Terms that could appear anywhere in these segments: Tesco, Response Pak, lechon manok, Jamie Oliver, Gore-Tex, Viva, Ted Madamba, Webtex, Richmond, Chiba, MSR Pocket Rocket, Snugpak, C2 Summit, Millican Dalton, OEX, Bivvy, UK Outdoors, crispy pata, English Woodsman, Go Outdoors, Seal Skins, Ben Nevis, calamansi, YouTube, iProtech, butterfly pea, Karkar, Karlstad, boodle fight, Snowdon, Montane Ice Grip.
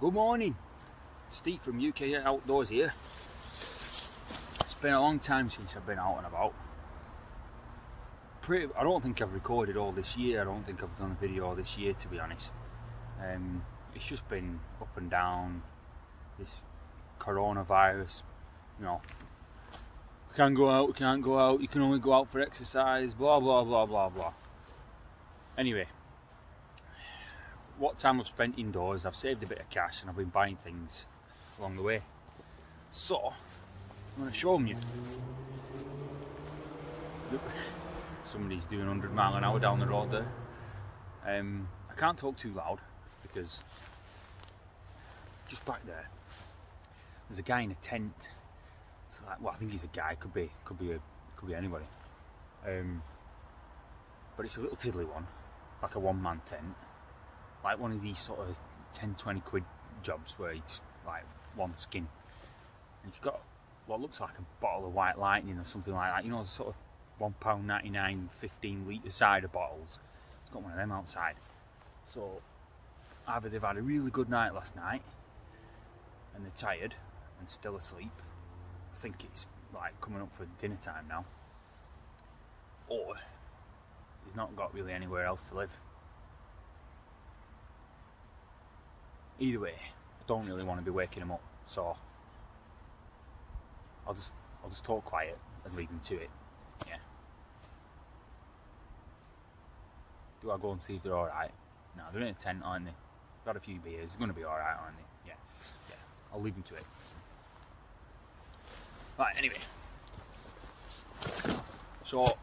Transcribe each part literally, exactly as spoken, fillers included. Good morning, Steve from U K Outdoors here. It's been a long time since I've been out and about. Pretty, I don't think I've recorded all this year, I don't think I've done a video all this year to be honest. Um, it's just been up and down, this coronavirus, you know, can't go out, can't go out, you can only go out for exercise, blah blah blah blah blah. Anyway, what time I've spent indoors, I've saved a bit of cash and I've been buying things along the way. So, I'm going to show them you. Look, somebody's doing a hundred mile an hour down the road there. Um, I can't talk too loud because just back there, there's a guy in a tent. It's like, well, I think he's a guy, could be, could be, a, could be anybody. Um, but it's a little tiddly one, like a one-man tent. Like one of these sort of ten, twenty quid jobs where it's like one skin. And it's got what looks like a bottle of White Lightning or something like that. You know, sort of one pound ninety-nine, fifteen litre cider bottles. It's got one of them outside. So either they've had a really good night last night and they're tired and still asleep. I think it's like coming up for dinner time now. Or they've not got really anywhere else to live. Either way, I don't really want to be waking them up, so I'll just I'll just talk quiet and leave them to it. Yeah. Do I go and see if they're all right? No, they're in a tent, aren't they? Got a few beers. They're going to be all right, aren't they? Yeah. Yeah. I'll leave them to it. Right. Anyway. So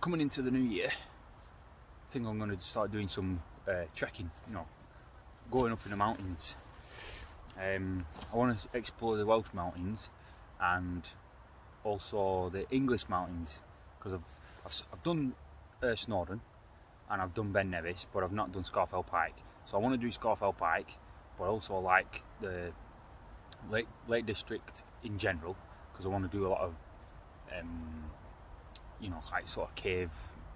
coming into the new year, I think I'm going to start doing some uh, trekking. You know. Going up in the mountains. Um, I want to explore the Welsh mountains and also the English mountains because I've, I've, I've done uh, Snowdon and I've done Ben Nevis, but I've not done Scarfell Pike. So I want to do Scarfell Pike, but also like the Lake, Lake District in general because I want to do a lot of, um, you know, like sort of cave.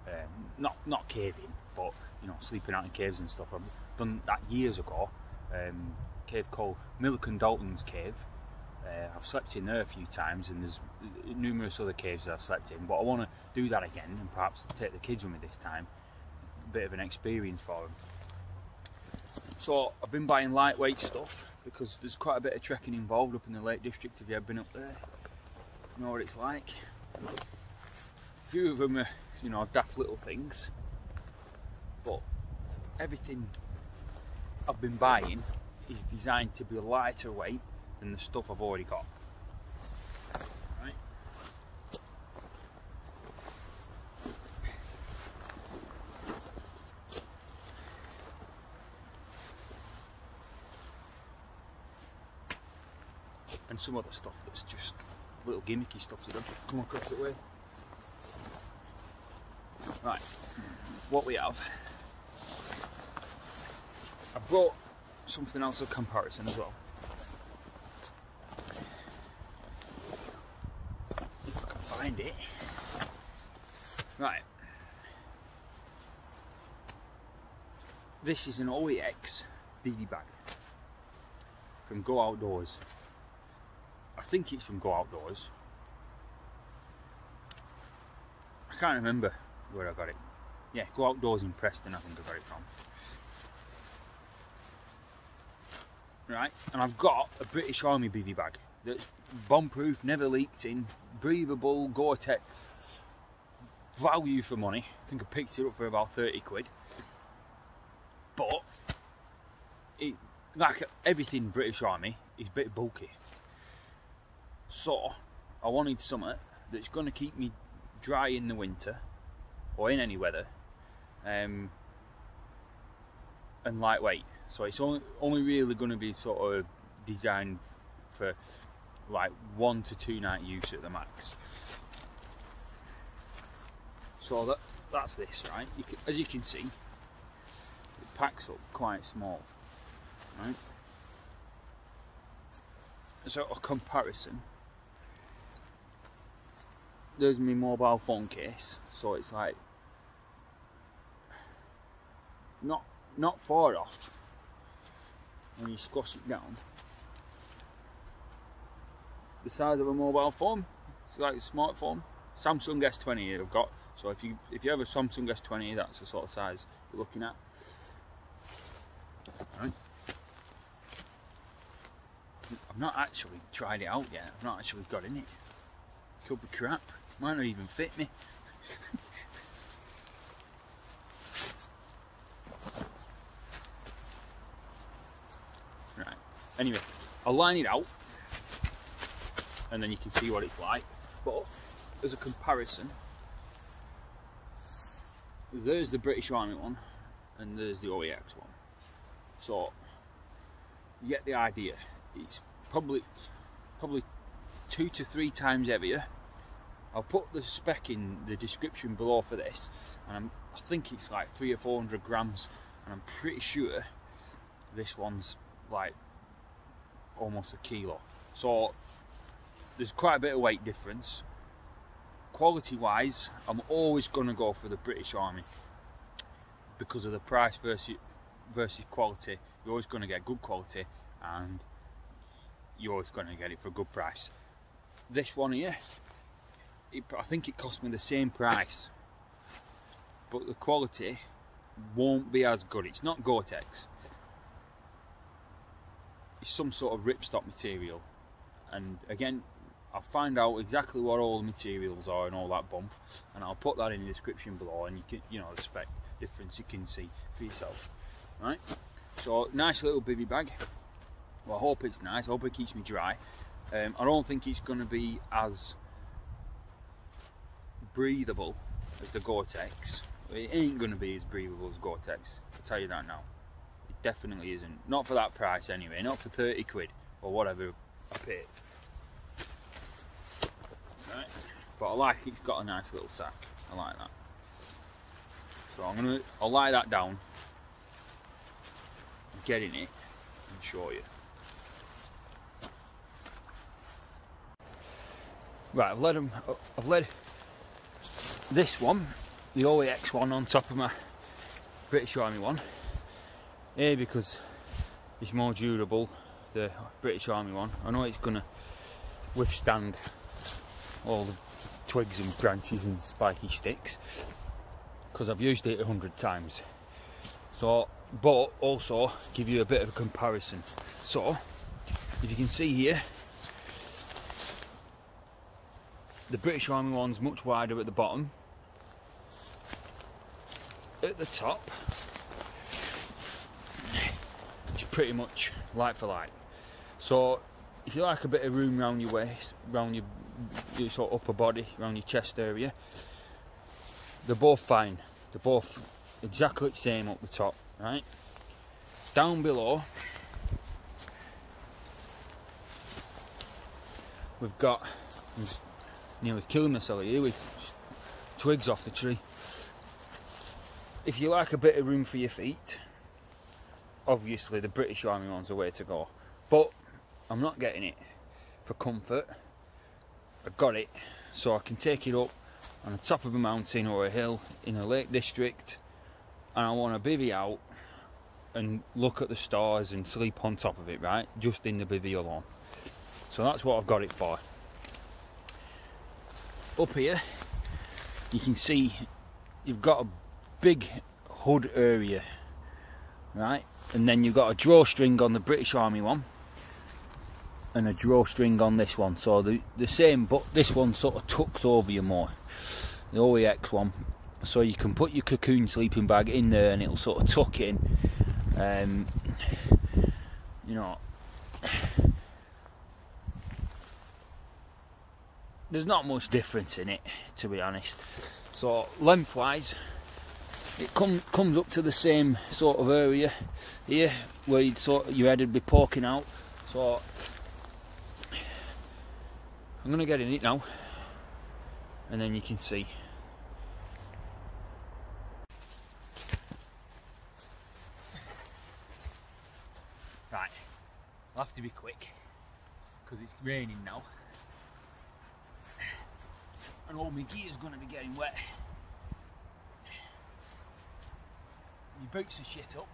Um, not not caving, but you know, sleeping out in caves and stuff. I've done that years ago. Um, a cave called Millican Dalton's Cave. Uh, I've slept in there a few times, and there's numerous other caves that I've slept in. But I want to do that again, and perhaps take the kids with me this time. A bit of an experience for them. So I've been buying lightweight stuff because there's quite a bit of trekking involved up in the Lake District. If you have been up there, you know what it's like. A few of them are, you know, daft little things, but everything I've been buying is designed to be lighter weight than the stuff I've already got. Right? And some other stuff that's just little gimmicky stuff that I've come across that way. Right, what we have, I brought something else of comparison as well. If I can find it. Right. This is an O E X beadie bag from Go Outdoors. I think it's from Go Outdoors. I can't remember where I got it. Yeah, Go Outdoors in Preston I think I got it from. Right, and I've got a British Army beadie bag that's bomb-proof, never leaked in, breathable, Gore-Tex, value for money. I think I picked it up for about thirty quid. But it, like everything British Army, is a bit bulky. So I wanted something that's going to keep me dry in the winter or in any weather, um, and lightweight. So it's only, only really going to be sort of designed for like one to two night use at the max. So that that's this, right? You can, as you can see, it packs up quite small, right? So a comparison. There's my mobile phone case, so it's like. Not not far off, and you squash it down, the size of a mobile phone. It's like a smartphone. Samsung S twenty here I've got. So if you if you have a Samsung S twenty, that's the sort of size you're looking at. Right. I've not actually tried it out yet. I've not actually got in it. Could be crap. Might not even fit me. Right. Anyway, I'll line it out, and then you can see what it's like. But as a comparison, there's the British Army one, and there's the O E X one. So you get the idea. It's probably probably two to three times heavier. I'll put the spec in the description below for this, and I'm, I think it's like three or four hundred grams, and I'm pretty sure this one's like almost a kilo. So there's quite a bit of weight difference. Quality wise, I'm always going to go for the British Army because of the price versus versus quality. You're always going to get good quality, and you're always going to get it for a good price. This one here, it, I think it cost me the same price, but the quality won't be as good. It's not Gore-Tex. It's some sort of ripstop material, and again, I'll find out exactly what all the materials are and all that bump, and I'll put that in the description below, and you can, you know, the spec difference you can see for yourself. Right, so nice little bivvy bag. Well, I hope it's nice. I hope it keeps me dry. Um, I don't think it's going to be as breathable as the Gore-Tex. It ain't going to be as breathable as Gore-Tex. I'll tell you that now. It definitely isn't. Not for that price anyway. Not for thirty quid or whatever I paid. Right. But I like it's got a nice little sack. I like that. So I'm gonna. I'll lie that down. Get in it and show you. Right, I've led them. I've led this one, the O E X one, on top of my British Army one. A, because it's more durable, the British Army one. I know it's gonna withstand all the twigs and branches and spiky sticks because I've used it a hundred times. So, but also give you a bit of a comparison. So, if you can see here, the British Army one's much wider at the bottom. At the top, it's pretty much like for like. So, if you like a bit of room round your waist, round your, your sort of upper body, round your chest area, they're both fine. They're both exactly the same up the top. Right, down below we've got, I'm nearly killing myself here with twigs off the tree. If you like a bit of room for your feet, obviously the British Army one's the way to go, but I'm not getting it for comfort. I got it so I can take it up on the top of a mountain or a hill in a lake district, and I want to bivvy out and look at the stars and sleep on top of it, right? Just in the bivvy alone. So that's what I've got it for. Up here, you can see you've got a big hood area, right? And then you've got a drawstring on the British Army one and a drawstring on this one. So the, the same, but this one sort of tucks over you more, the O E X one. So you can put your cocoon sleeping bag in there and it'll sort of tuck in. Um, you know, there's not much difference in it, to be honest. So lengthwise, it come, comes up to the same sort of area here where you'd sort of, your head would be poking out. So I'm gonna get in it now, and then you can see. Right, I'll have to be quick because it's raining now and all my gear's going to be getting wet. Your boots are shit up,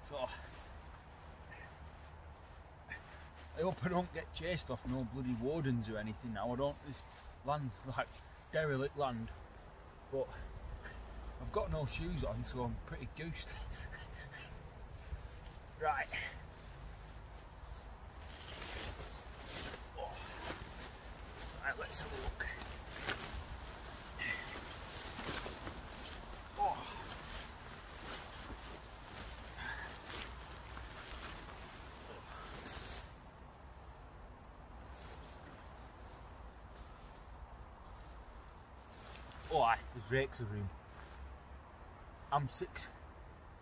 so I hope I don't get chased off no bloody wardens or anything now. I don't, this land's like derelict land, but I've got no shoes on, so I'm pretty goosed. Right. Oh. Right, let's have a look. Oh, aye, there's rakes of room. I'm six,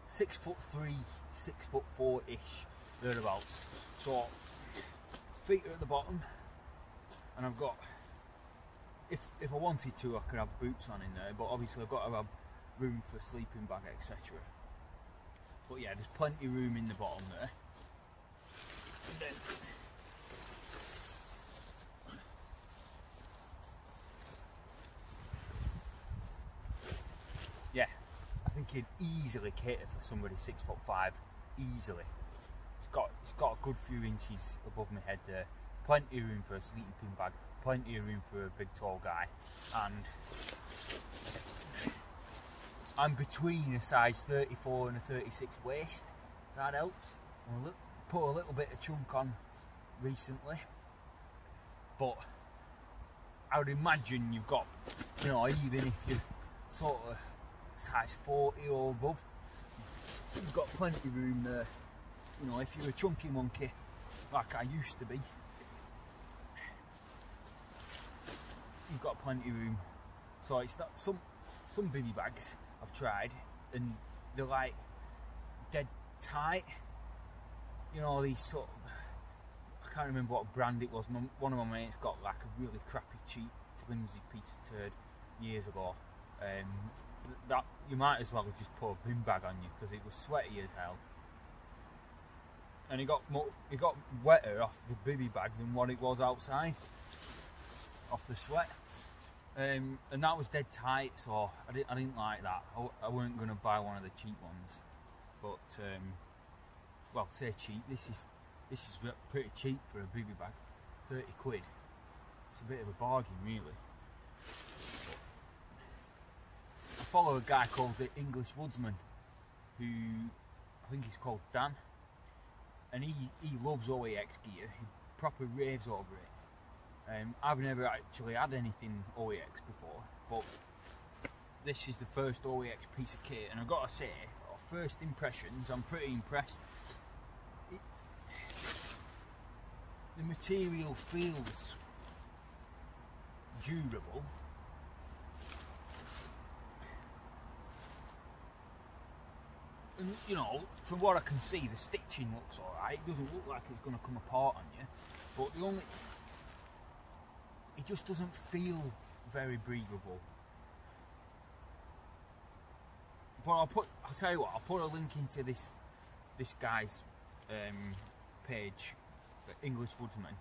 six foot three, six foot four-ish, thereabouts. So, feet are at the bottom, and I've got, if, if I wanted to, I could have boots on in there, but obviously I've got to have room for a sleeping bag, et cetera. But yeah, there's plenty of room in the bottom there. And then, could easily cater for somebody six foot five, easily. It's got it's got a good few inches above my head there. Plenty of room for a sleeping pin bag. Plenty of room for a big tall guy. And I'm between a size thirty-four and a thirty-six waist. That helps. I put a little bit of chunk on recently, but I would imagine you've got, you know, even if you sort of size forty or above, you've got plenty of room there. You know, if you're a chunky monkey like I used to be, you've got plenty of room. So it's not some some bivvy bags I've tried, and they're like dead tight. You know, these sort of, I can't remember what brand it was. My, one of my mates got like a really crappy, cheap, flimsy piece of turd years ago. Um, that you might as well have just put a bin bag on you, because it was sweaty as hell, and it got it got wetter off the bivvy bag than what it was outside off the sweat, um, and that was dead tight. So I didn't I didn't like that. I, I weren't going to buy one of the cheap ones, but um, well, say cheap. This is this is pretty cheap for a bivvy bag, thirty quid. It's a bit of a bargain, really. I follow a guy called the English Woodsman, who I think he's called Dan, and he, he loves O E X gear. He proper raves over it. Um, I've never actually had anything O E X before, but this is the first O E X piece of kit, and I've got to say, first impressions, I'm pretty impressed. It, the material feels durable. And, you know, from what I can see, the stitching looks alright. It doesn't look like it's going to come apart on you, but the only, it just doesn't feel very breathable. But I'll put, I'll tell you what, I'll put a link into this this guy's um, page, the English Woodsman,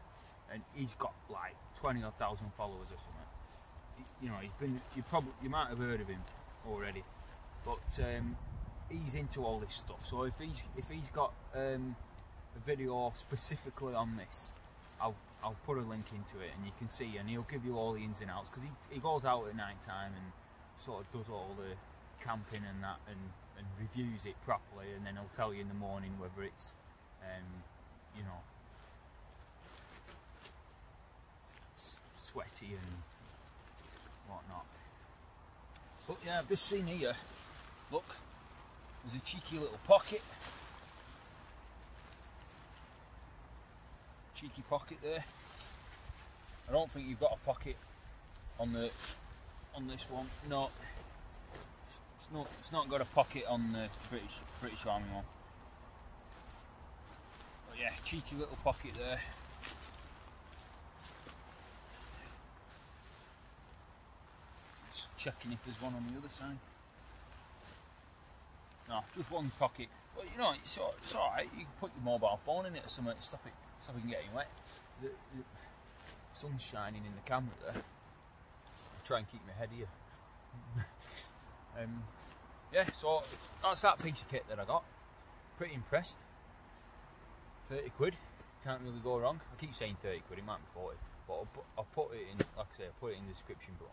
and he's got like twenty odd thousand followers or something. You know, he's been, you probably, you might have heard of him already, but. Um, He's into all this stuff, so if he's if he's got um, a video specifically on this, I'll I'll put a link into it, and you can see, and he'll give you all the ins and outs, because he, he goes out at night time and sort of does all the camping and that, and, and reviews it properly, and then he'll tell you in the morning whether it's um, you know, s sweaty and whatnot. But yeah, I've just seen here. Look. There's a cheeky little pocket, cheeky pocket there. I don't think you've got a pocket on the on this one. No, it's not. It's not got a pocket on the British British Army one. But yeah, cheeky little pocket there. Just checking if there's one on the other side. No, just one pocket. Well, you know, it's, it's alright. You can put your mobile phone in it or something to stop it, stop it from getting wet. The, the sun's shining in the camera there. I try and keep my head here. um, yeah, so that's that piece of kit that I got. Pretty impressed. thirty quid. can't really go wrong. I keep saying thirty quid, it might be forty, but I'll put, I'll put it in, like I say, I'll put it in the description below,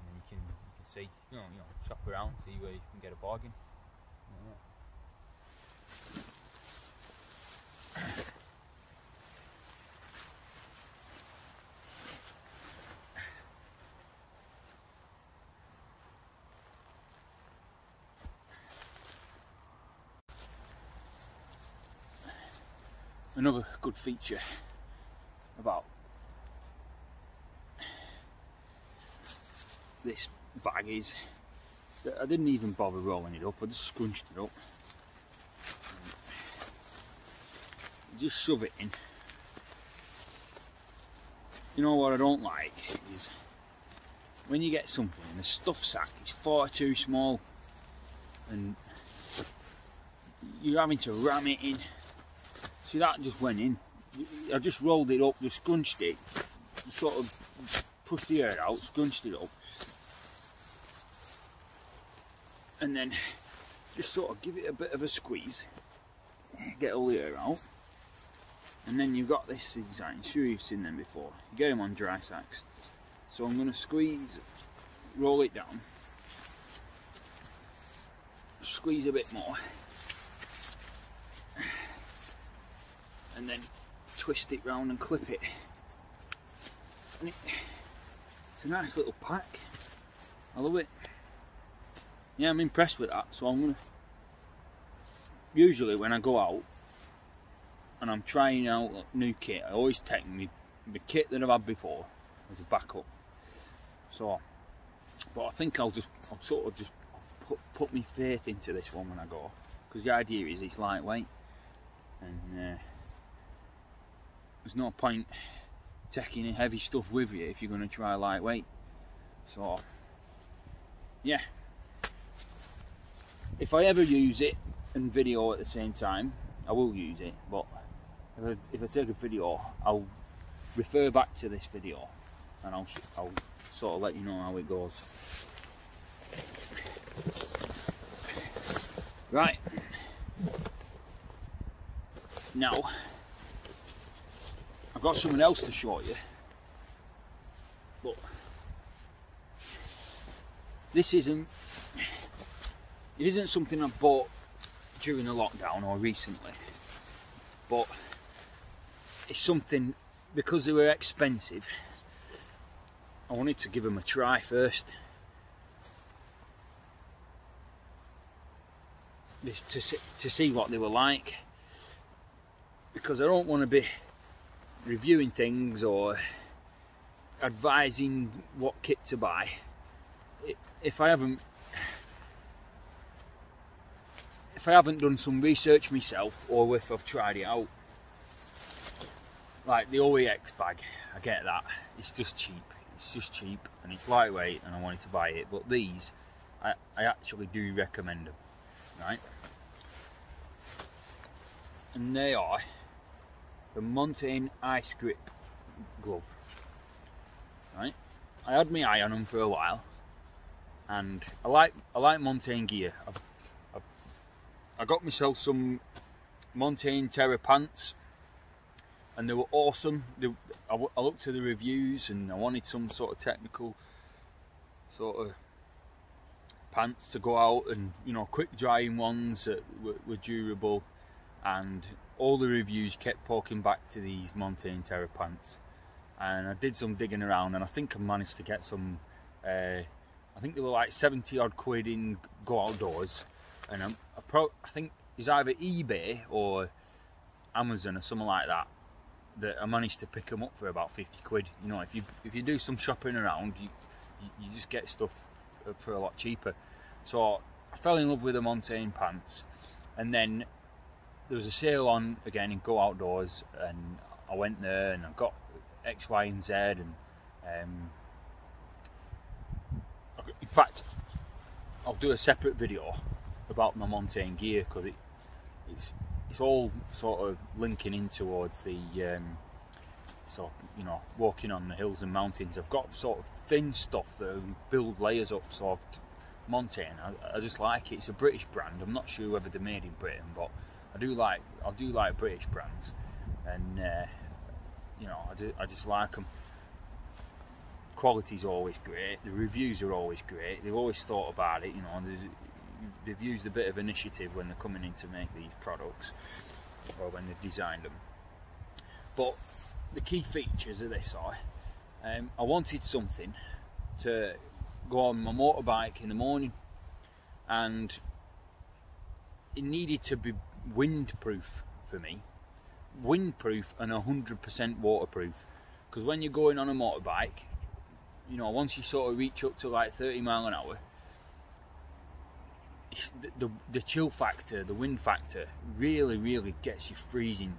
and then you can you can see, you know, you know, shop around, see where you can get a bargain. Yeah. Another good feature about this bag is that I didn't even bother rolling it up, I just scrunched it up. You just shove it in. You know what I don't like is when you get something and the stuff sack is far too small and you're having to ram it in. See, that just went in. I just rolled it up, just scrunched it, sort of pushed the air out, scrunched it up, and then just sort of give it a bit of a squeeze, get all the air out, and then you've got this design. I'm sure you've seen them before. You get them on dry sacks. So I'm going to squeeze, roll it down, squeeze a bit more, and then twist it round and clip it. And it, it's a nice little pack. I love it. Yeah, I'm impressed with that. So I'm gonna. Usually when I go out and I'm trying out like, new kit, I always take me the kit that I've had before as a backup. So, but I think I'll just, I'll sort of just put put my faith into this one when I go, because the idea is it's lightweight and. Uh, There's no point taking heavy stuff with you if you're going to try lightweight. So, yeah. If I ever use it and video at the same time, I will use it. But if I, if I take a video, I'll refer back to this video and I'll, I'll sort of let you know how it goes. Right. Now, I've got something else to show you, but this isn't, it isn't something I bought during the lockdown or recently, but it's something, because they were expensive, I wanted to give them a try first, to see, to see what they were like, because I don't want to be reviewing things or advising what kit to buy if I haven't if I haven't done some research myself, or if I've tried it out. Like the O E X bag, I get that, it's just cheap, it's just cheap and it's lightweight and I wanted to buy it, but these I, I actually do recommend them, right? And they are the Montane Ice Grip glove, right? I had my eye on them for a while, and I like I like Montane gear. I've, I've, I got myself some Montane Terra pants, and they were awesome. They, I, I looked to the reviews, and I wanted some sort of technical sort of pants to go out, and you know, quick drying ones that were, were durable, and all the reviews kept poking back to these Montane Terra pants, and I did some digging around, and I think I managed to get some. Uh, I think they were like seventy odd quid in Go Outdoors, and I'm, I, pro I think it's either eBay or Amazon or something like that that I managed to pick them up for about fifty quid. You know, if you if you do some shopping around, you you just get stuff for a lot cheaper. So I fell in love with the Montane pants, and then. There was a sale on again in Go Outdoors, and I went there and I got X, Y, and Z, and um, in fact, I'll do a separate video about my Montane gear, because it, it's it's all sort of linking in towards the um, so you know, walking on the hills and mountains. I've got sort of thin stuff that build layers up. So I've, Montane, I, I just like it. It's a British brand. I'm not sure whether they're made in Britain, but I do like I do like British brands, and uh, you know, I, do, I just like them. Quality's always great, the reviews are always great, they've always thought about it, you know, and they've used a bit of initiative when they're coming in to make these products, or when they've designed them. But the key features of this are, um, I wanted something to go on my motorbike in the morning, and it needed to be windproof for me, windproof and one hundred percent waterproof, because when you're going on a motorbike, you know, once you sort of reach up to like thirty mile an hour, it's the, the, the chill factor, the wind factor really really gets you freezing,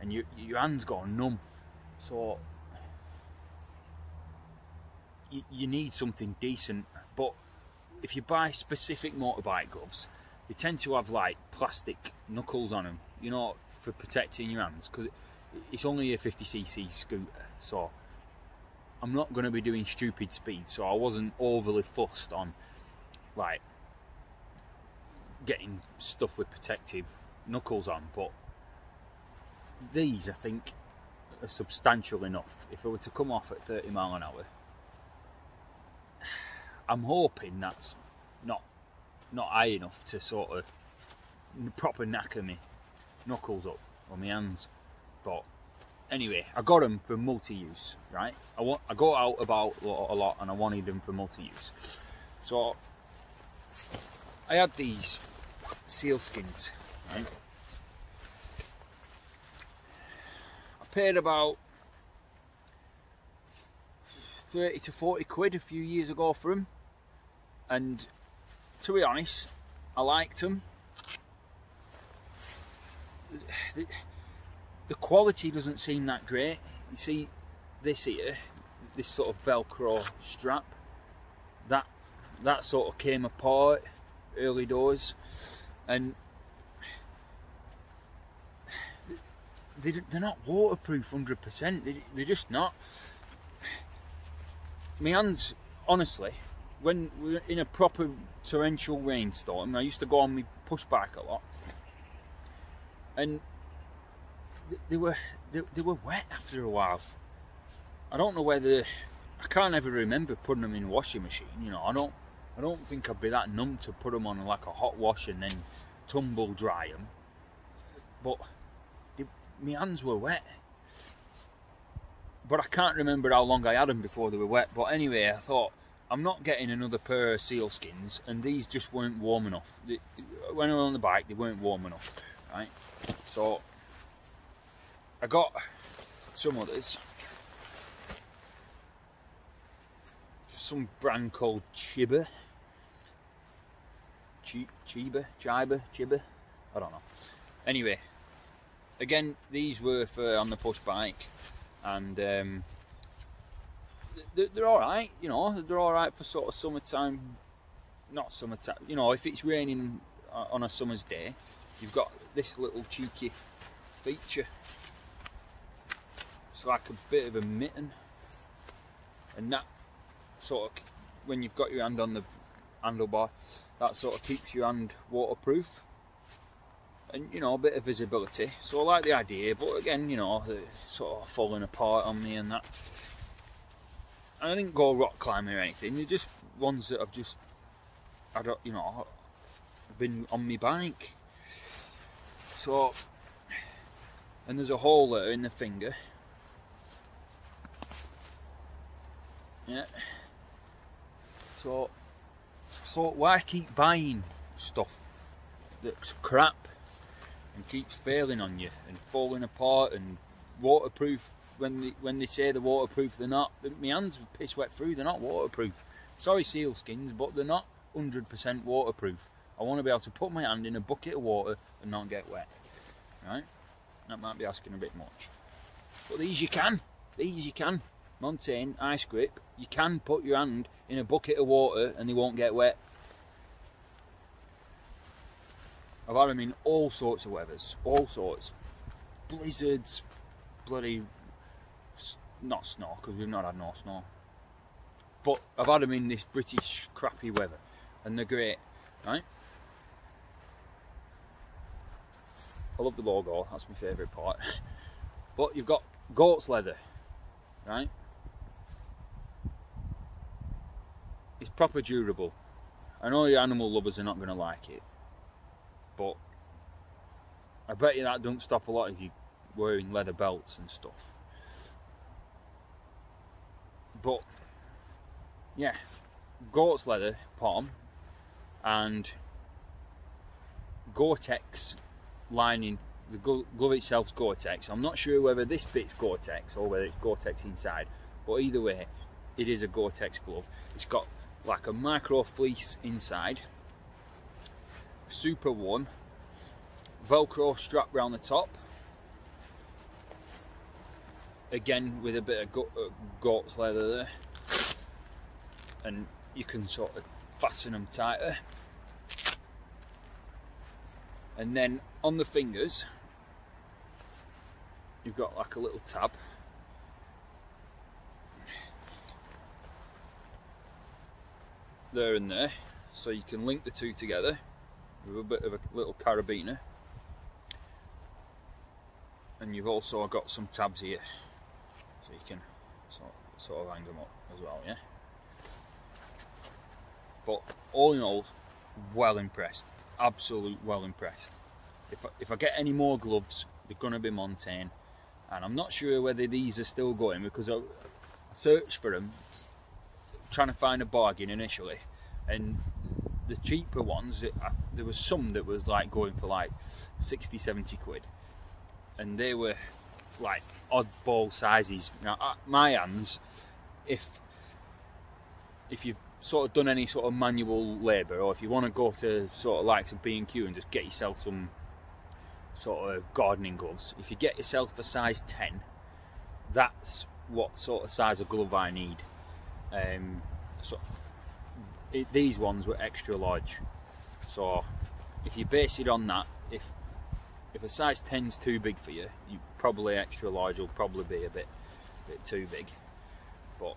and you, your hands go numb, so you, you need something decent. But if you buy specific motorbike gloves, they tend to have like plastic knuckles on them, you know, for protecting your hands, because it, it's only a fifty c c scooter, so I'm not going to be doing stupid speed, so I wasn't overly fussed on like getting stuff with protective knuckles on. But these, I think, are substantial enough. If I were to come off at thirty mile an hour, I'm hoping that's not not high enough to sort of proper knacker me knuckles up on my hands. But anyway, I got them for multi-use, right? I want, I go out about a lot, and I wanted them for multi-use, so I had these Seal Skins, right? I paid about thirty to forty quid a few years ago for them, and to be honest, I liked them. The, the quality doesn't seem that great. You see this here, this sort of Velcro strap, that that sort of came apart early doors, and they, they're not waterproof one hundred percent, they, they're just not. My hands, honestly, when we're in a proper torrential rainstorm, I used to go on my push bike a lot, and they were they, they were wet after a while. I don't know whether, I can't ever remember putting them in a washing machine, you know. I don't I don't think I'd be that numb to put them on like a hot wash and then tumble dry them, but they, my hands were wet. But I can't remember how long I had them before they were wet. But anyway, I thought, I'm not getting another pair of Seal Skins, and these just weren't warm enough. They, when I was on the bike, they weren't warm enough, right? So I got some others, some brand called Chiba, Ch Chiba, Chiba, Chiba, I don't know. Anyway, again, these were for on the push bike, and um, they're, they're all right, you know, they're all right for sort of summertime, not summertime, you know, if it's raining on a summer's day, you've got this little cheeky feature. It's like a bit of a mitten, and that sort of, when you've got your hand on the handlebar, that sort of keeps your hand waterproof, and you know, a bit of visibility. So I like the idea, but again, you know, they're sort of falling apart on me and that. And I didn't go rock climbing or anything, they're just ones that I've just, I don't, you know, I've been on my bike. So, and there's a hole there in the finger. Yeah. So I thought, why keep buying stuff that's crap and keeps failing on you and falling apart and waterproof? When they, when they say they're waterproof, they're not. My hands are piss wet through, they're not waterproof. Sorry, Seal Skins, but they're not one hundred percent waterproof. I want to be able to put my hand in a bucket of water and not get wet, right? That might be asking a bit much. But these you can, these you can. Montane Ice Grip, you can put your hand in a bucket of water and they won't get wet. I've had them in all sorts of weathers, all sorts. Blizzards, bloody, not snow, because we've not had no snow. But I've had them in this British crappy weather, and they're great, right? I love the logo, that's my favourite part. But you've got goat's leather, right? It's proper durable. I know your animal lovers are not going to like it, but I bet you that don't stop a lot if you're wearing leather belts and stuff. But yeah, goat's leather palm and Gore-Tex lining. The glove itself's Gore-Tex. I'm not sure whether this bit's Gore-Tex or whether it's Gore-Tex inside, but either way, it is a Gore-Tex glove. It's got like a micro fleece inside, super warm, Velcro strap round the top, again with a bit of go uh, goat's leather there, and you can sort of fasten them tighter. And then on the fingers, you've got like a little tab. There and there, so you can link the two together with a bit of a little carabiner. And you've also got some tabs here, so you can sort of, sort of hang them up as well, yeah? But all in all, well impressed. Absolute well impressed. If I, if I get any more gloves, they're going to be Montane. And I'm not sure whether these are still going, because I, I searched for them, trying to find a bargain initially, and the cheaper ones, it, I, there was some that was like going for like sixty, seventy quid, and they were like oddball sizes. Now at my hands, if if you've sort of done any sort of manual labour, or if you want to go to sort of like some B and Q and just get yourself some sort of gardening gloves, if you get yourself a size ten, that's what sort of size of glove I need. Um, so it, these ones were extra large, so if you base it on that, if if a size ten's too big for you, you probably extra large will probably be a bit bit too big. But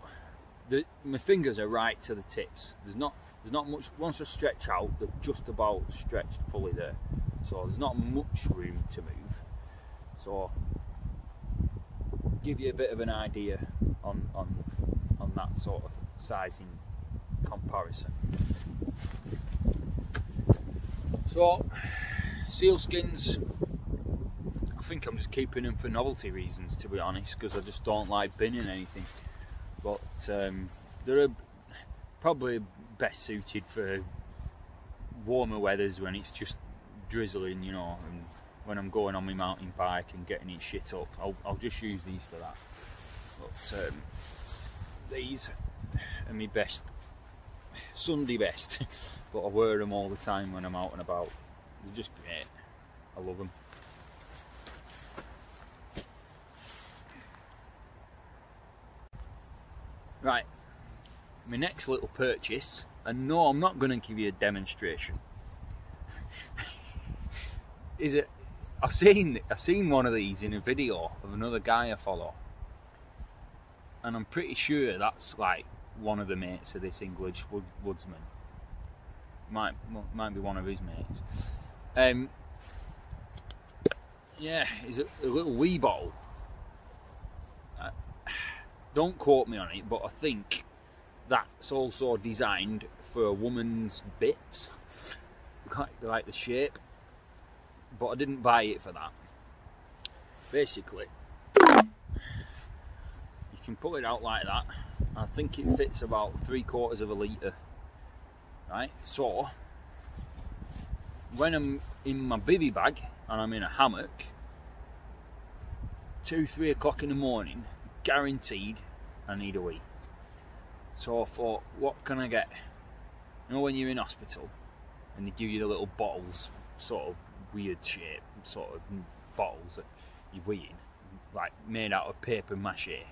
the, my fingers are right to the tips. There's not there's not much. Once I stretch out, they're just about stretched fully there, so there's not much room to move. So give you a bit of an idea on on. on that sort of sizing comparison. So, Seal Skins, I think I'm just keeping them for novelty reasons, to be honest, because I just don't like binning anything. But um, they're probably best suited for warmer weathers when it's just drizzling, you know, and when I'm going on my mountain bike and getting it shit up, I'll, I'll just use these for that. But um, these are my best, Sunday best, but I wear them all the time when I'm out and about. They're just great, I love them. Right, my next little purchase, and no, I'm not going to give you a demonstration, is it? I've seen, I've seen one of these in a video of another guy I follow, and I'm pretty sure that's like one of the mates of this English Woodsman. Might might be one of his mates. Um, yeah, he's a, a little wee bottle. Uh, don't quote me on it, but I think that's also designed for a woman's bits, like, like the shape. But I didn't buy it for that. Basically, can pull it out like that. I think it fits about three quarters of a litre, right? So when I'm in my bivvy bag and I'm in a hammock, two three o'clock in the morning, guaranteed I need a wee. So I thought, what can I get? You know, when you're in hospital and they give you the little bottles, sort of weird shape sort of bottles that you wee in, like made out of paper mache.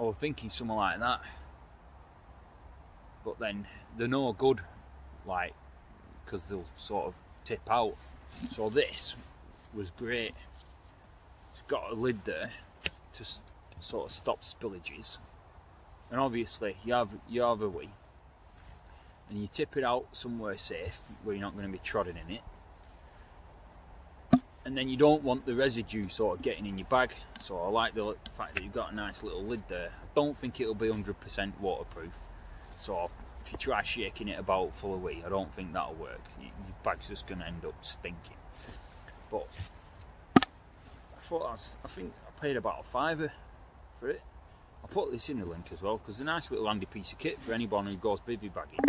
I was thinking something like that, but then they're no good, like, because they'll sort of tip out. So this was great. It's got a lid there to sort of stop spillages, and obviously you have you have a wee, and you tip it out somewhere safe where you're not going to be trodden in it, and then you don't want the residue sort of getting in your bag. So I like the fact that you've got a nice little lid there. I don't think it'll be one hundred percent waterproof, so if you try shaking it about full of wee, I don't think that'll work. Your bag's just going to end up stinking. But I thought I, was, I think I paid about a fiver for it. I'll put this in the link as well, because it's a nice little handy piece of kit for anyone who goes bivvy bagging.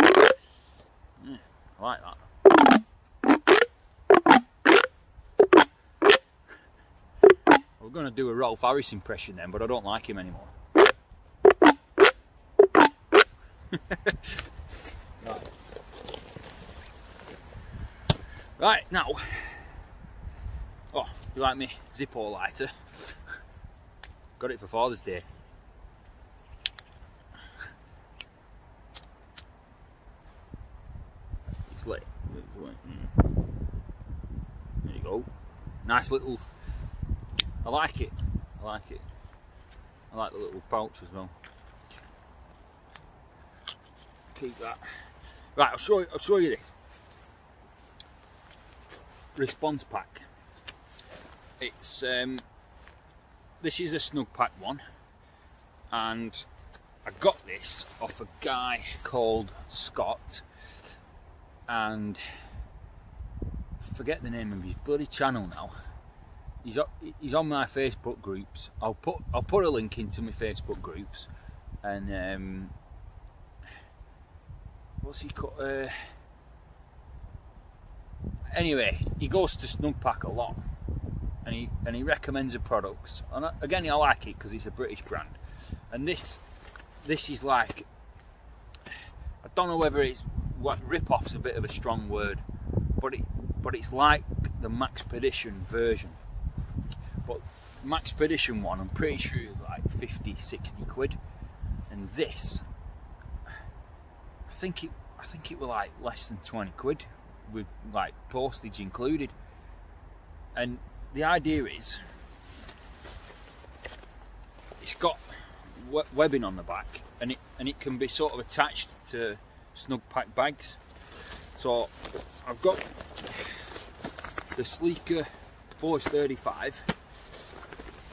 Yeah, I like that. I was going to do a Rolf Harris impression then, but I don't like him anymore. Right. Right, now. Oh, you like me Zippo lighter? Got it for Father's Day. It's lit. It's lit. Mm. There you go. Nice little. I like it. I like it. I like the little pouch as well. Keep that. Right, I'll show you. I'll show you this response pack. It's um, this is a Snugpak one, and I got this off a guy called Scott, and I forget the name of his bloody channel now. He's he's on my Facebook groups. I'll put I'll put a link into my Facebook groups, and um, what's he called? Uh, anyway, he goes to Snugpak a lot, and he and he recommends the products. And I, again, I like it because it's a British brand, and this this is like, I don't know whether it's what rip-off's a bit of a strong word, but it but it's like the Maxpedition version. But Maxpedition one, I'm pretty sure it was like fifty, sixty quid, and this, I think it, I think it was like less than twenty quid, with like postage included. And the idea is, it's got webbing on the back, and it and it can be sort of attached to Snugpak bags. So I've got the Sleeka Force thirty-five.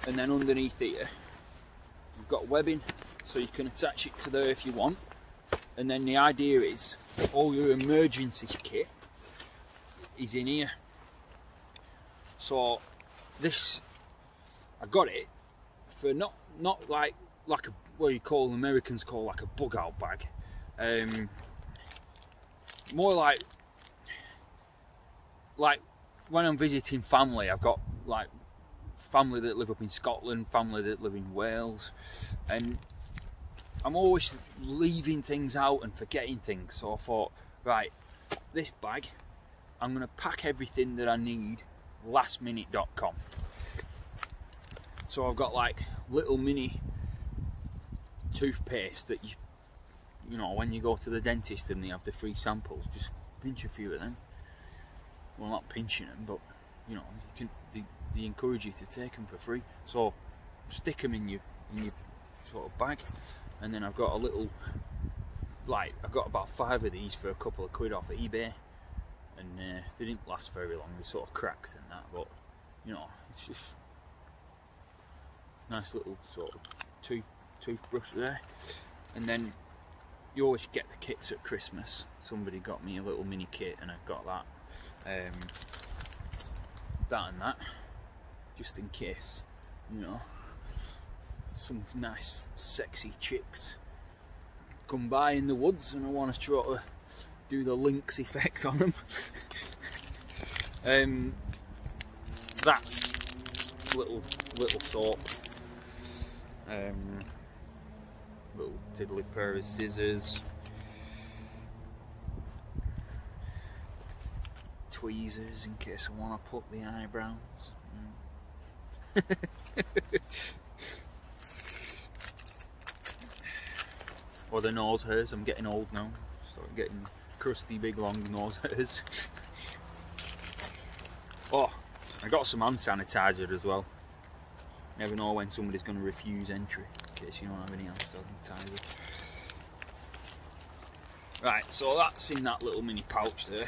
And then underneath here, you've got webbing, so you can attach it to there if you want. And then the idea is, all your emergency kit is in here. So this, I got it for not not like like a, what you call Americans call like a bug out bag, um, more like like when I'm visiting family. I've got like family that live up in Scotland, family that live in Wales, and I'm always leaving things out and forgetting things. So I thought, right, this bag, I'm going to pack everything that I need, last minute dot com. So I've got like little mini toothpaste that you, you know, when you go to the dentist and they have the free samples, just pinch a few of them. Well, not pinching them, but you know, you can, they, they encourage you to take them for free. So stick them in your, in your sort of bag. And then I've got a little, like, I've got about five of these for a couple of quid off of eBay. And uh, they didn't last very long, they sort of cracked and that, but you know, it's just nice little sort of tooth, toothbrush there. And then you always get the kits at Christmas. Somebody got me a little mini kit and I've got that. Um, that and that, just in case, you know, some nice sexy chicks come by in the woods and I want to try to do the lynx effect on them. um, that's little little soap, um, little tiddly pair of scissors, tweezers in case I want to pluck the eyebrows. Mm. Or the nose hairs. I'm getting old now, so I'm getting crusty big long nose hairs. Oh, I got some hand sanitizer as well. Never know when somebody's going to refuse entry, in case you don't have any hand sanitizer. Right, so that's in that little mini pouch there.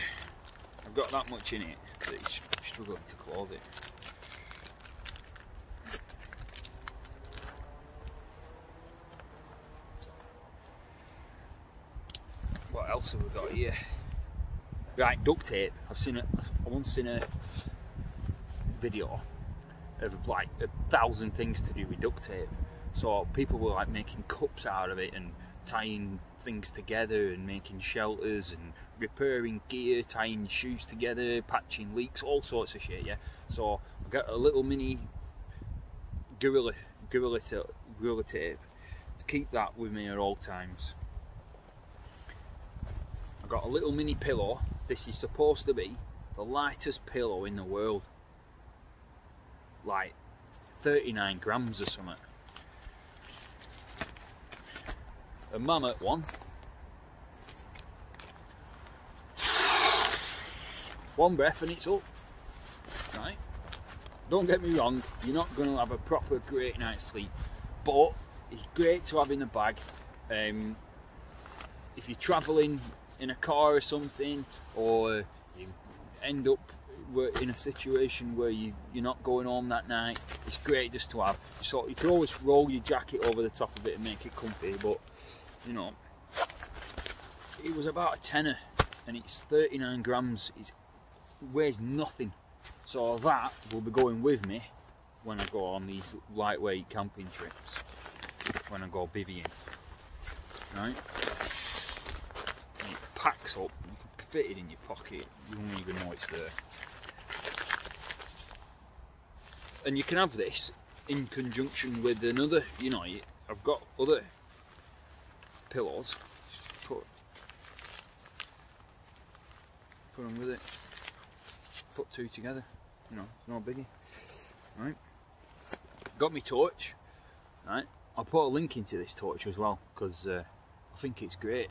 I've got that much in it that it's struggling to close it. else have we got here? Right, duct tape. I've seen it. I once seen a video of like a thousand things to do with duct tape. So people were like making cups out of it and tying things together and making shelters and repairing gear, tying shoes together, patching leaks, all sorts of shit. Yeah. So I got a little mini gorilla gorilla gorilla tape to keep that with me at all times. I got a little mini pillow. This is supposed to be the lightest pillow in the world. Like thirty-nine grams or something. A mammoth one. One breath and it's up. Right? Don't get me wrong, you're not going to have a proper great night's sleep, but it's great to have in the bag. Um, if you're travelling in a car or something, or you end up in a situation where you, you're not going home that night, it's great just to have. So you can always roll your jacket over the top of it and make it comfy, but you know, it was about a tenner and it's thirty-nine grams, it weighs nothing. So that will be going with me when I go on these lightweight camping trips, when I go bivvying, right? And it packs up, you can fit it in your pocket, you won't even know it's there. And you can have this in conjunction with another, you know, I've got other pillows, just put, put them with it, put two together, you know, it's no biggie, right? Got me torch, right? I'll put a link into this torch as well, because uh, I think it's great.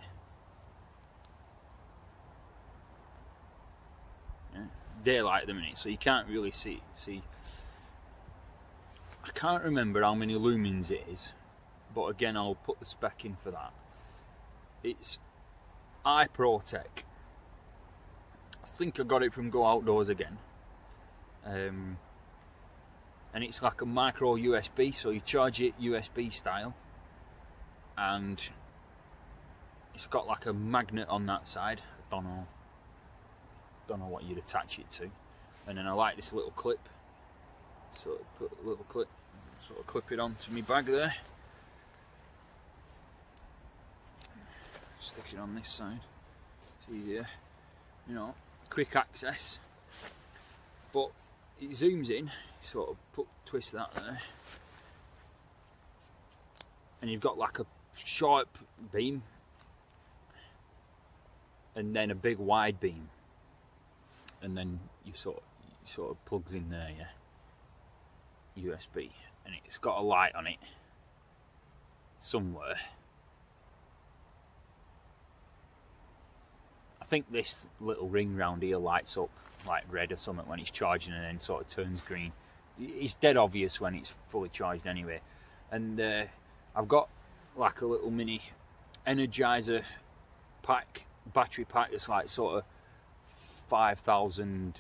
Yeah. Daylight at the minute, so you can't really see, see. I can't remember how many lumens it is, but again I'll put the spec in for that. It's iProtech. I think I got it from Go Outdoors again, um, and it's like a micro U S B, so you charge it U S B style, and it's got like a magnet on that side. I don't know, don't know what you'd attach it to, and then I like this little clip. So I put a little clip, sort of clip it onto my bag there. Stick it on this side. It's easier, you know, quick access. But it zooms in, sort of put twist that there, and you've got like a sharp beam, and then a big wide beam, and then you sort of, you sort of plugs in there, yeah. U S B, and it's got a light on it somewhere. I think this little ring round here lights up like red or something when it's charging, and then sort of turns green. It's dead obvious when it's fully charged anyway. And uh, I've got like a little mini energizer pack, battery pack, that's like sort of five thousand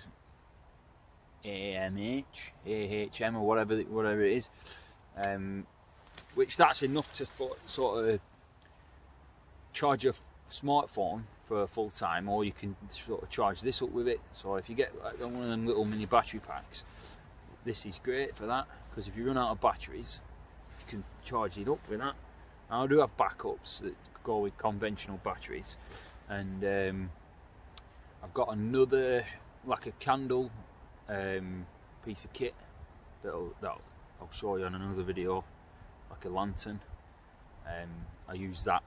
A M H, A H M or whatever, whatever it is, um, which that's enough to sort of charge your smartphone for full time, or you can sort of charge this up with it. So if you get like one of them little mini battery packs, this is great for that, because if you run out of batteries, you can charge it up with that. I do have backups that go with conventional batteries, and um, I've got another like a candle. Um, piece of kit that I'll show you on another video, like a lantern. Um, I use that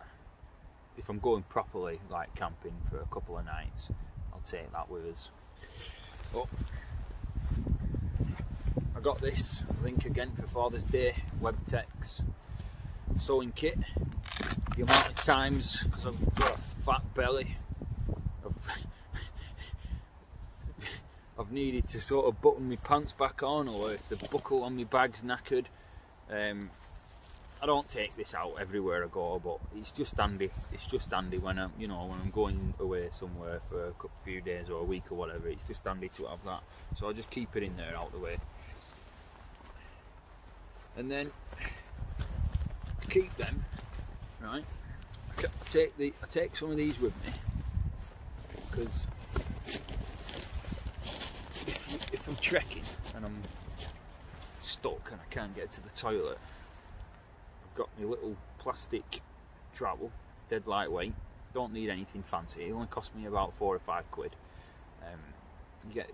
if I'm going properly, like camping for a couple of nights. I'll take that with us. Oh, I got this link again for Father's Day. Webtex sewing kit. The amount of times, because I've got a fat belly, I've I've needed to sort of button my pants back on, or if the buckle on my bag's knackered. Um, I don't take this out everywhere I go, but it's just handy. It's just handy when I'm, you know, when I'm going away somewhere for a few days or a week or whatever. It's just handy to have that. So I just keep it in there, out the way. And then I keep them, right? I take the, I take some of these with me. because if, if I'm trekking and I'm stuck and I can't get to the toilet, I've got my little plastic trowel, dead lightweight, don't need anything fancy, it only cost me about four or five quid. Um, you get,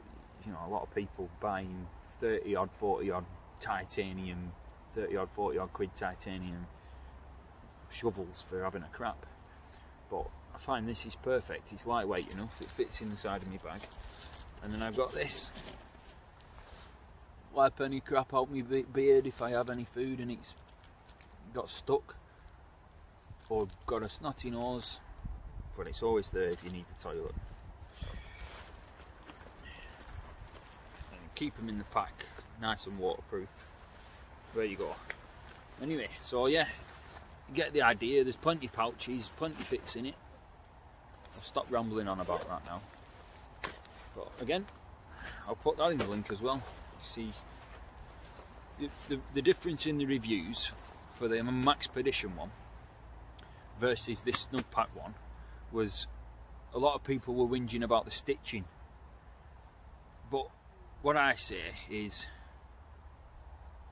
you know, a lot of people buying thirty odd, forty odd titanium, thirty odd, forty odd quid titanium shovels for having a crap, but I find this is perfect. It's lightweight enough, it fits in the side of my bag, and then I've got this. Wipe any crap out my beard if I have any food and it's got stuck or got a snotty nose, but it's always there if you need the toilet. And keep them in the pack, nice and waterproof. There you go. Anyway, so yeah, you get the idea. There's plenty of pouches, plenty of fits in it. I'll stop rambling on about that now. But again, I'll put that in the link as well. You see the, the, the difference in the reviews for the Maxpedition one versus this Snugpak one was a lot of people were whinging about the stitching. But what I say is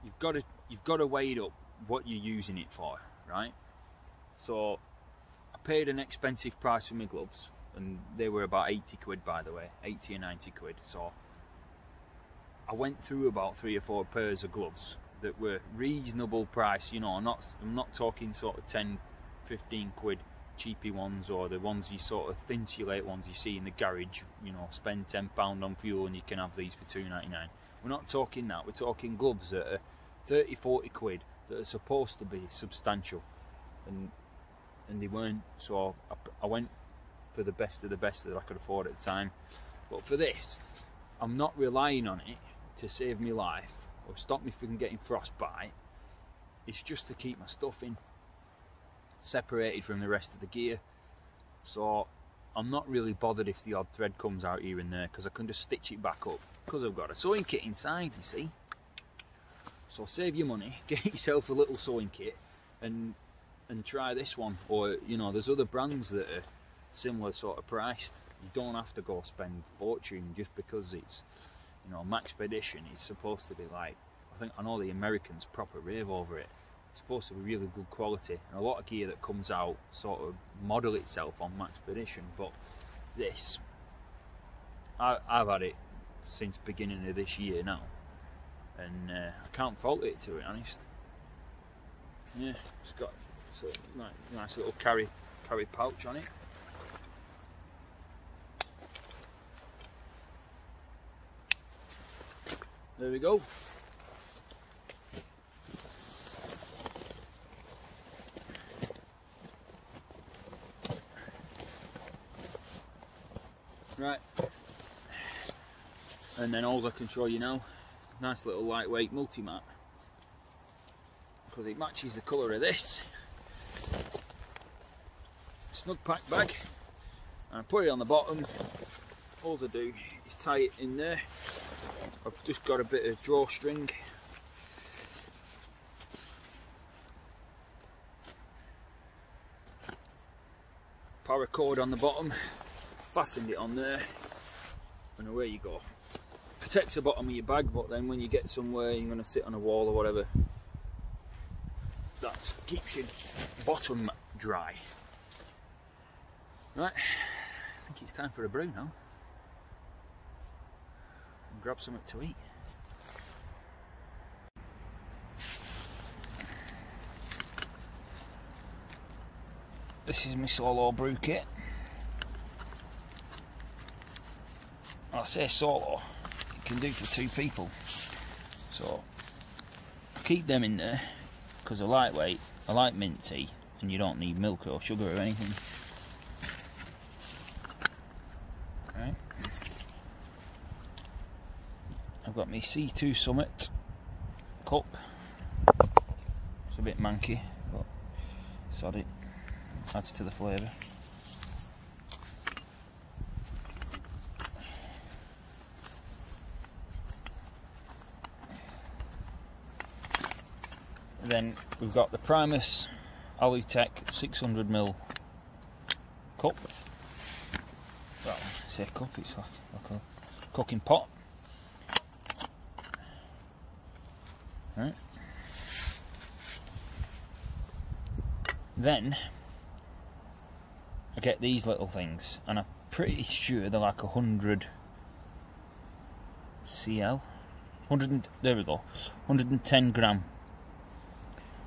you've got to you've got to weigh up what you're using it for, right? So I paid an expensive price for my gloves, and they were about eighty quid, by the way, eighty or ninety quid. So I went through about three or four pairs of gloves that were reasonable price, you know, not I'm not talking sort of ten, fifteen quid cheapy ones, or the ones you sort of thinsulate ones you see in the garage, you know, spend ten pound on fuel and you can have these for two ninety-nine. We're not talking that, we're talking gloves that are thirty, forty quid that are supposed to be substantial, and and they weren't, so I, I went for the best of the best that I could afford at the time. But for this, I'm not relying on it to save me life or stop me from getting frostbite. It's just to keep my stuff in, separated from the rest of the gear. So I'm not really bothered if the odd thread comes out here and there, because I can just stitch it back up because I've got a sewing kit inside, you see. So save your money, get yourself a little sewing kit and and try this one, or you know, there's other brands that are similar sort of priced. You don't have to go spend fortune just because it's, you know, Maxpedition is supposed to be like, I think I know the Americans proper rave over it. It's supposed to be really good quality, and a lot of gear that comes out sort of model itself on Maxpedition. But this, I, I've had it since beginning of this year now, and uh, I can't fault it, to be honest. Yeah, it's got sort of nice, nice little carry carry pouch on it. There we go. Right, and then all I can show you now, nice little lightweight multi mat, because it matches the colour of this Snugpak bag, and I put it on the bottom. All I do is tie it in there. I've just got a bit of drawstring, paracord on the bottom, fastened it on there, and away you go. Protects the bottom of your bag, but then when you get somewhere you're going to sit on a wall or whatever, that keeps your bottom dry. Right, I think it's time for a brew now. And grab something to eat. This is my solo brew kit. I say solo, it can do for two people, so I keep them in there because they're lightweight. I like mint tea, and you don't need milk or sugar or anything. Okay. I've got my C two Summit cup. It's a bit manky, but sod it, adds to the flavour. Then we've got the Primus Alutech six hundred mil cup. Well, say a cup, it's like, like a cooking pot. Right. Then I get these little things, and I'm pretty sure they're like a hundred C L. one hundred, there we go, one hundred ten gram.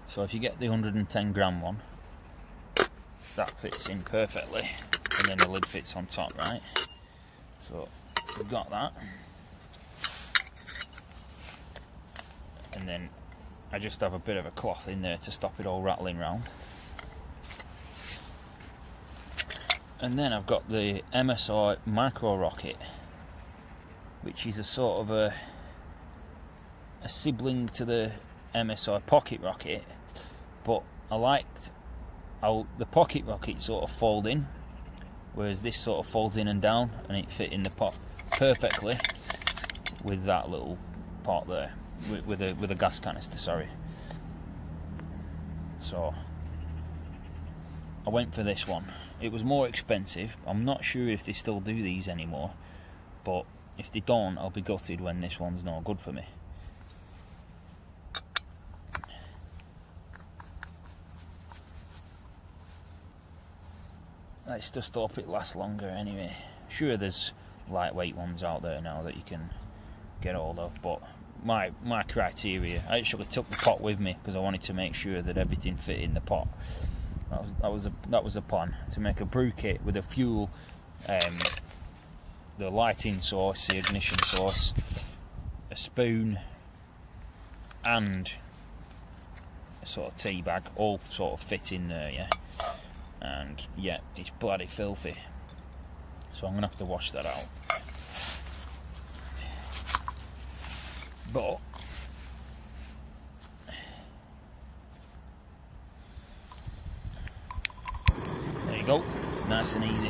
So if you get the one hundred ten gram one, that fits in perfectly, and then the lid fits on top, right? So we've got that, and then I just have a bit of a cloth in there to stop it all rattling round. And then I've got the M S R Micro Rocket, which is a sort of a a sibling to the M S R Pocket Rocket, but I liked how the Pocket Rocket sort of fold in, whereas this sort of folds in and down, and it fit in the pot perfectly with that little pot there, with, with a with a gas canister, sorry. So I went for this one. It was more expensive. I'm not sure if they still do these anymore, but if they don't, I'll be gutted when this one's not good for me. Let's just hope it lasts longer anyway. Sure, there's lightweight ones out there now that you can get hold of, but my my criteria, I actually took the pot with me because I wanted to make sure that everything fit in the pot. That was that was a that was a plan, to make a brew kit with a fuel, um, the lighting source, the ignition source, a spoon, and a sort of tea bag, all sort of fit in there, yeah. And yeah, it's bloody filthy, so I'm gonna have to wash that out. But there you go, nice and easy.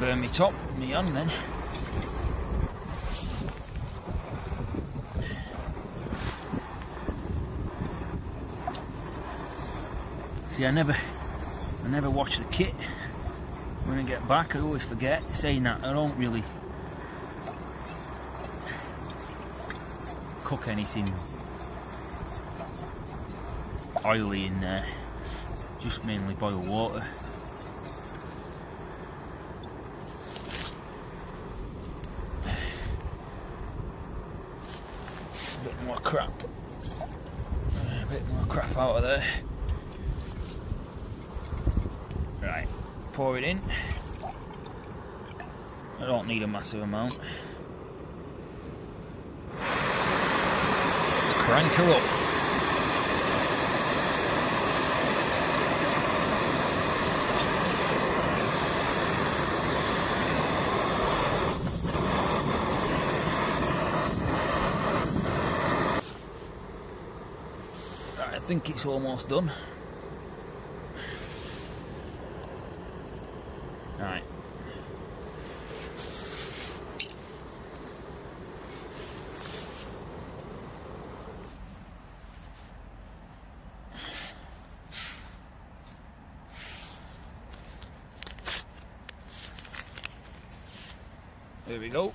Burn me top, me on then. See, I never, I never watch the kit. When I get back, I always forget. Saying that, I don't really cook anything oily in there. Just mainly boil water. Crap. A bit more crap out of there. Right, pour it in. I don't need a massive amount. Let's crank her up. I think it's almost done. Right. There we go.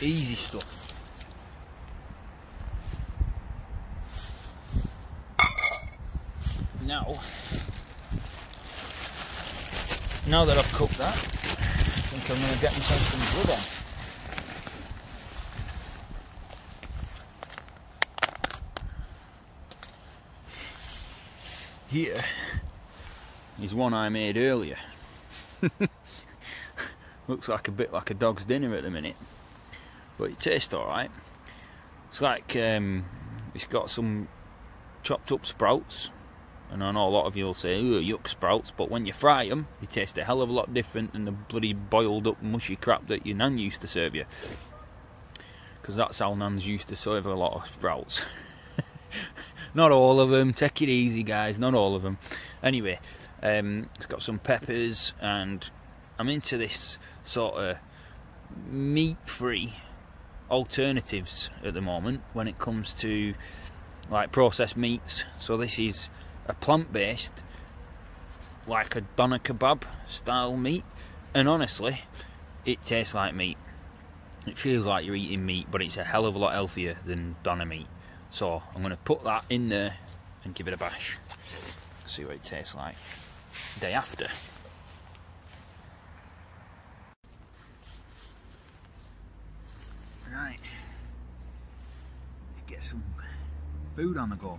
Easy stuff. Now, now that I've cooked that, I think I'm going to get myself some blood on. Here is one I made earlier. Looks like a bit like a dog's dinner at the minute. But it tastes alright. It's like, um, it's got some chopped up sprouts, and I know a lot of you will say, oh, yuck sprouts, but when you fry them, they taste a hell of a lot different than the bloody boiled up mushy crap that your nan used to serve you. Because that's how nans used to serve a lot of sprouts. Not all of them, take it easy guys, not all of them. Anyway, um, it's got some peppers and I'm into this sort of meat-free alternatives at the moment when it comes to like processed meats. So this is a plant-based, like a doner kebab style meat, and honestly it tastes like meat. It feels like you're eating meat, but it's a hell of a lot healthier than doner meat. So I'm going to put that in there and give it a bash, see what it tastes like day after. Right, let's get some food on the go.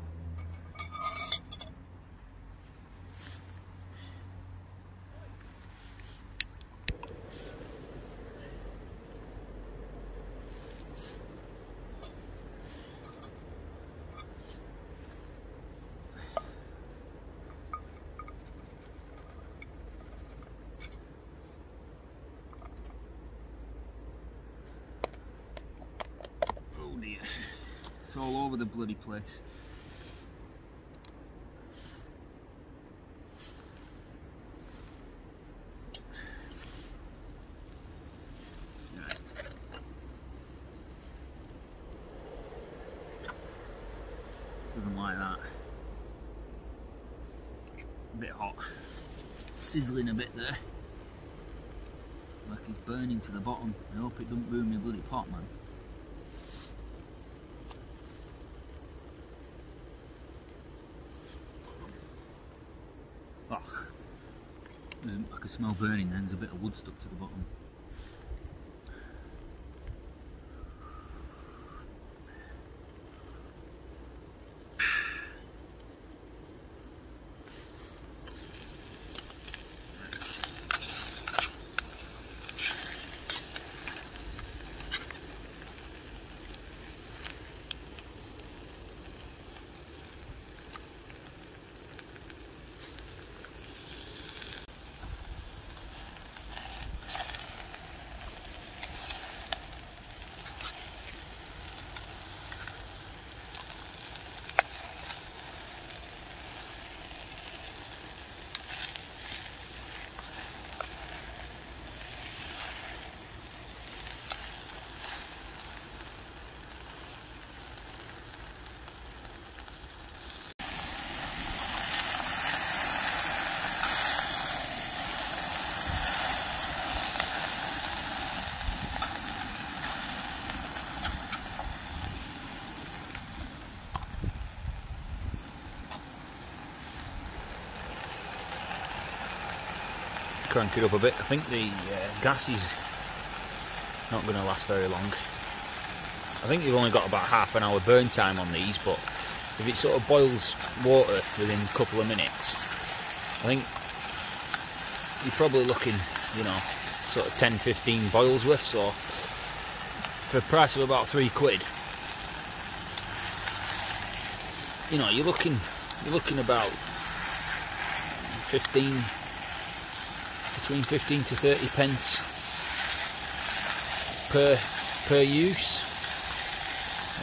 It's all over the bloody place. Right. Doesn't like that. A bit hot. Sizzling a bit there. Like it's burning to the bottom. I hope it don't burn my bloody pot, man. I can smell burning then, there's a bit of wood stuck to the bottom. Crank it up a bit. I think the uh, gas is not going to last very long. I think you've only got about half an hour burn time on these, but if it sort of boils water within a couple of minutes, I think you're probably looking, you know, sort of ten fifteen boils worth. So for a price of about three quid, you know, you're looking you're looking about fifteen. Between fifteen to thirty pence per per use,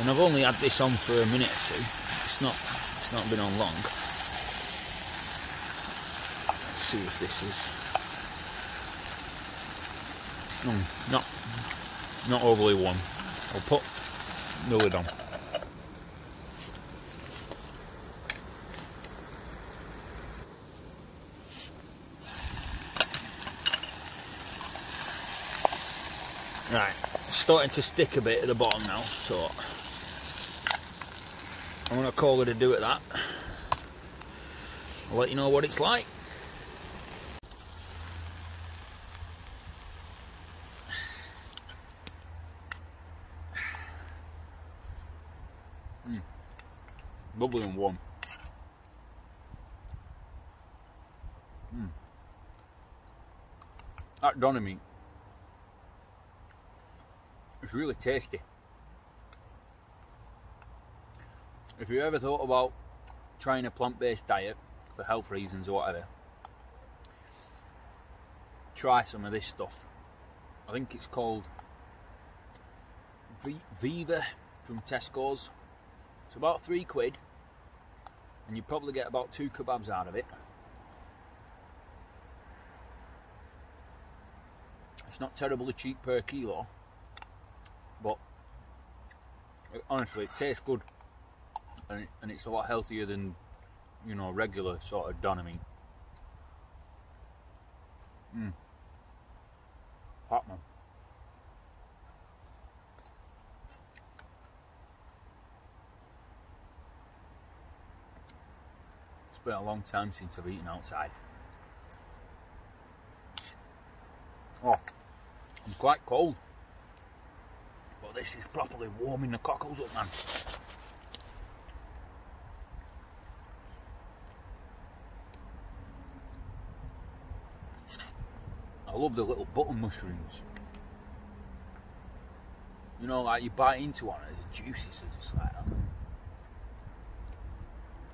and I've only had this on for a minute or two. It's not it's not been on long. Let's see if this is mm, not not overly warm. I'll put the lid on. Right, it's starting to stick a bit at the bottom now, so I'm going to call it a do at that. I'll let you know what it's like. Mm. Lovely and warm. Mm. That doner meat. It's really tasty. If you ever thought about trying a plant-based diet for health reasons or whatever, try some of this stuff. I think it's called Viva from Tesco's. It's about three quid. and you probably get about two kebabs out of it. It's not terribly cheap per kilo, but it, honestly, it tastes good, and, it, and it's a lot healthier than, you know, regular sort of Doner meat. Mmm. Hot, man. It's been a long time since I've eaten outside. Oh, I'm quite cold, but this is properly warming the cockles up, man. I love the little button mushrooms. You know, like you bite into one and the juices are just like that.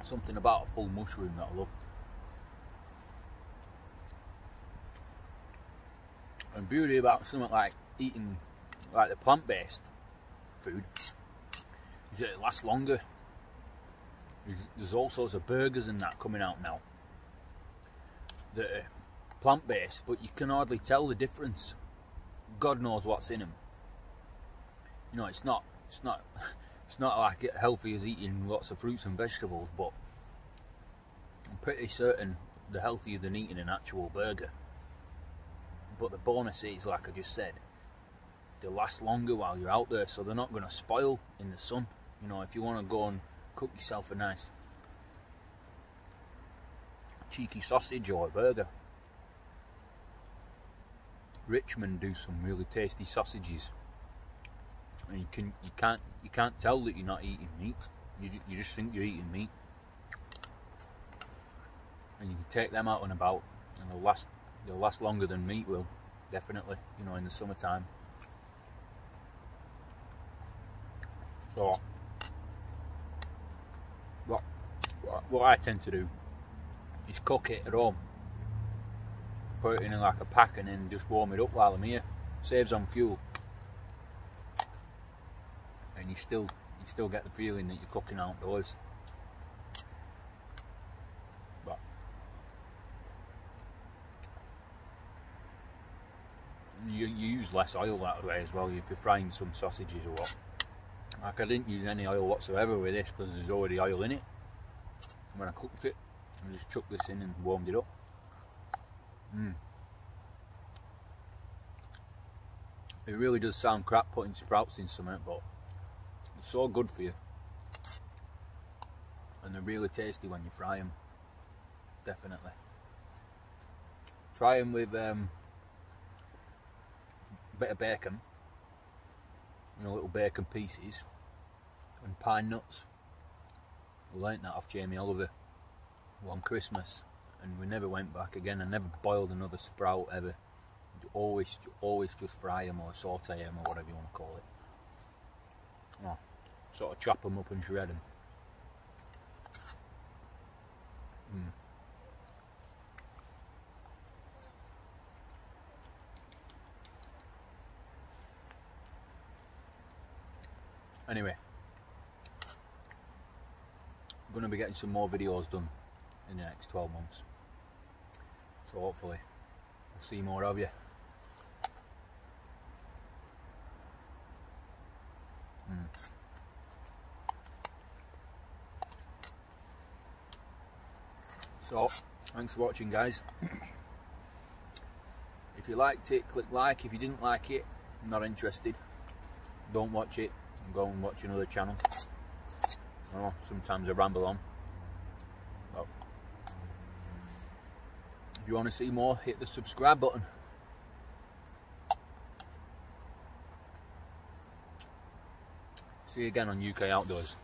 Something about a full mushroom that I love. And beauty about something like eating like the plant-based food is that it lasts longer. There's all sorts of burgers and that coming out now that are plant-based, but you can hardly tell the difference. God knows what's in them. You know, it's not, it's not, it's not like it healthy as eating lots of fruits and vegetables, but I'm pretty certain they're healthier than eating an actual burger. But the bonus is, like I just said, they last longer while you're out there, so they're not going to spoil in the sun. You know, if you want to go and cook yourself a nice cheeky sausage or a burger. Richmond do some really tasty sausages, and you can you can't you can't tell that you're not eating meat. You you just think you're eating meat, and you can take them out and about, and they'll last. They'll last longer than meat will, definitely, you know, in the summertime. So, what, what I tend to do is cook it at home. Put it in like a pack and then just warm it up while I'm here. Saves on fuel. And you still, you still get the feeling that you're cooking outdoors. You, you use less oil that way as well if you're frying some sausages or what. Like, I didn't use any oil whatsoever with this because there's already oil in it. When I cooked it, I just chucked this in and warmed it up. Mm. It really does sound crap putting sprouts in something, but it's so good for you. And they're really tasty when you fry them. Definitely. Try them with... Um, bit of bacon, you know, little bacon pieces, and pine nuts. I learnt that off Jamie Oliver one Christmas, and we never went back again. I never boiled another sprout ever. Always, always just fry them or saute them or whatever you want to call it. Oh, sort of chop them up and shred them. Mm. Anyway, I'm going to be getting some more videos done in the next twelve months. So hopefully, we'll see more of you. Mm. So, thanks for watching, guys. If you liked it, click like. If you didn't like it, I'm not interested. Don't watch it. Go and watch another channel. Oh, sometimes I ramble on. Well, if you want to see more, hit the subscribe button. See you again on U K Outdoors.